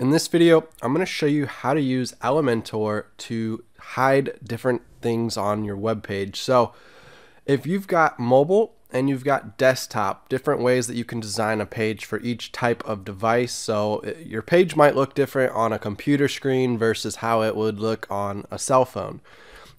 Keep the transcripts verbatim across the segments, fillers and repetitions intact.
In this video, I'm going to show you how to use Elementor to hide different things on your web page. So if you've got mobile and you've got desktop, different ways that you can design a page for each type of device. So your page might look different on a computer screen versus how it would look on a cell phone.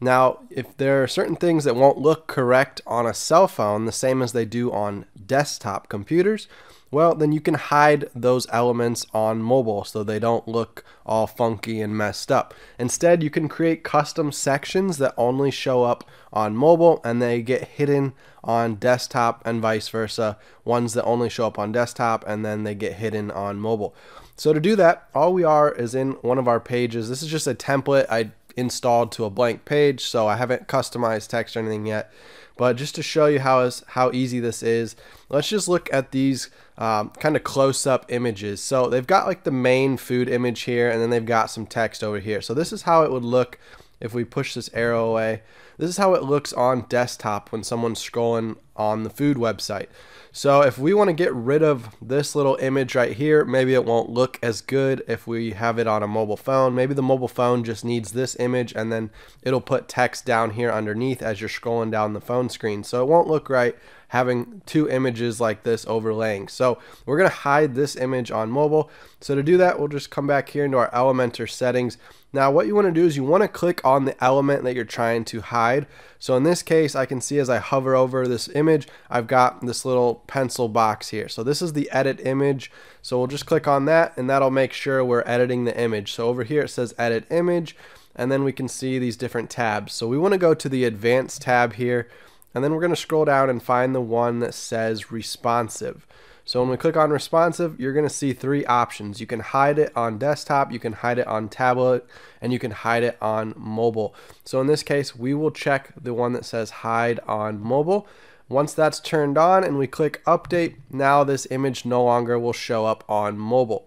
Now, if there are certain things that won't look correct on a cell phone, the same as they do on desktop computers, well, then you can hide those elements on mobile so they don't look all funky and messed up. Instead, you can create custom sections that only show up on mobile and they get hidden on desktop and vice versa. Ones that only show up on desktop and then they get hidden on mobile. So to do that, all we are is in one of our pages. This is just a template I installed to a blank page, so I haven't customized text or anything yet. But just to show you how is how easy this is, let's just look at these um, kind of close-up images. So they've got like the main food image here, and then they've got some text over here. So this is how it would look if we push this arrow away. This is how it looks on desktop when someone's scrolling on the food website. So if we want to get rid of this little image right here, maybe it won't look as good if we have it on a mobile phone. Maybe the mobile phone just needs this image and then it'll put text down here underneath as you're scrolling down the phone screen. So it won't look right having two images like this overlaying. So we're going to hide this image on mobile. So to do that, we'll just come back here into our Elementor settings. Now what you want to do is you want to click on the element that you're trying to hide. So in this case, I can see as I hover over this image, I've got this little pencil box here. So this is the edit image. So we'll just click on that and that'll make sure we're editing the image. So over here it says edit image, and then we can see these different tabs. So we want to go to the advanced tab here, and then we're going to scroll down and find the one that says responsive. So when we click on responsive, you're going to see three options. You can hide it on desktop, you can hide it on tablet, and you can hide it on mobile. So in this case, we will check the one that says hide on mobile. Once that's turned on and we click update, now this image no longer will show up on mobile.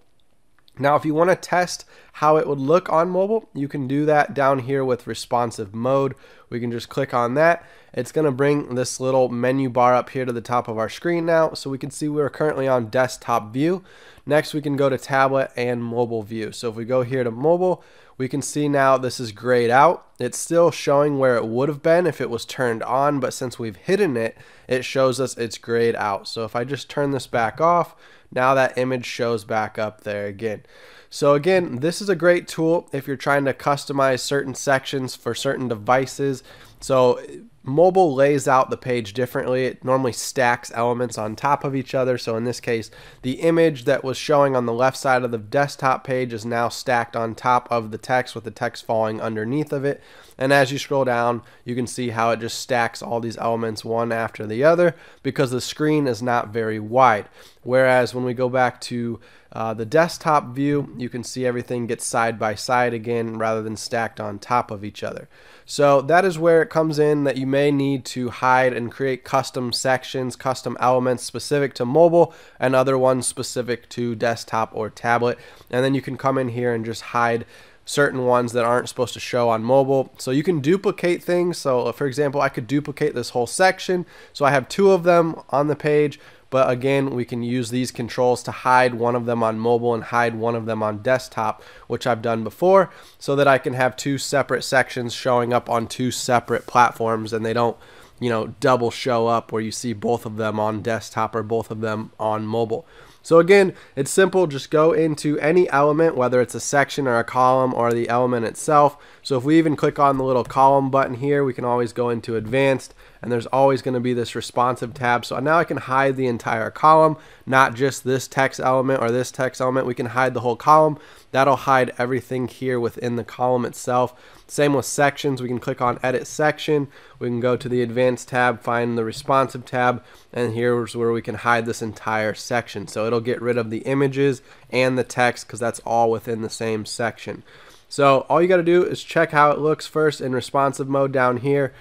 Now, if you want to test how it would look on mobile, you can do that down here with responsive mode. We can just click on that. It's going to bring this little menu bar up here to the top of our screen now, so we can see we're currently on desktop view. Next, we can go to tablet and mobile view. So if we go here to mobile, we can see now this is grayed out. It's still showing where it would have been if it was turned on, but since we've hidden it, it shows us it's grayed out. So if I just turn this back off, now that image shows back up there again. So again, this is a great tool if you're trying to customize certain sections for certain devices. So mobile lays out the page differently. It normally stacks elements on top of each other. So in this case, the image that was showing on the left side of the desktop page is now stacked on top of the text with the text falling underneath of it. And as you scroll down, you can see how it just stacks all these elements one after the other because the screen is not very wide. Whereas when we go back to uh, the desktop view, you can see everything gets side by side again rather than stacked on top of each other. So that is where it comes in that you may need to hide and create custom sections, custom elements specific to mobile and other ones specific to desktop or tablet. And then you can come in here and just hide certain ones that aren't supposed to show on mobile. So you can duplicate things. So for example, I could duplicate this whole section. So I have two of them on the page. But again, we can use these controls to hide one of them on mobile and hide one of them on desktop, which I've done before, so that I can have two separate sections showing up on two separate platforms and they don't, you know, double show up where you see both of them on desktop or both of them on mobile. So again, it's simple. Just go into any element, whether it's a section or a column or the element itself. So if we even click on the little column button here, we can always go into advanced, and there's always going to be this responsive tab. So now I can hide the entire column, not just this text element or this text element. We can hide the whole column. That'll hide everything here within the column itself. Same with sections. We can click on edit section. We can go to the advanced tab, find the responsive tab, and here's where we can hide this entire section. So it'll get rid of the images and the text because that's all within the same section. So all you got to do is check how it looks first in responsive mode down here.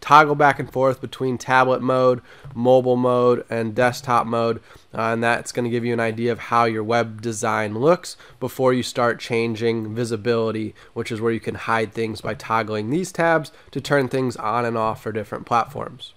Toggle back and forth between tablet mode, mobile mode, and desktop mode, uh, and that's going to give you an idea of how your web design looks before you start changing visibility, which is where you can hide things by toggling these tabs to turn things on and off for different platforms.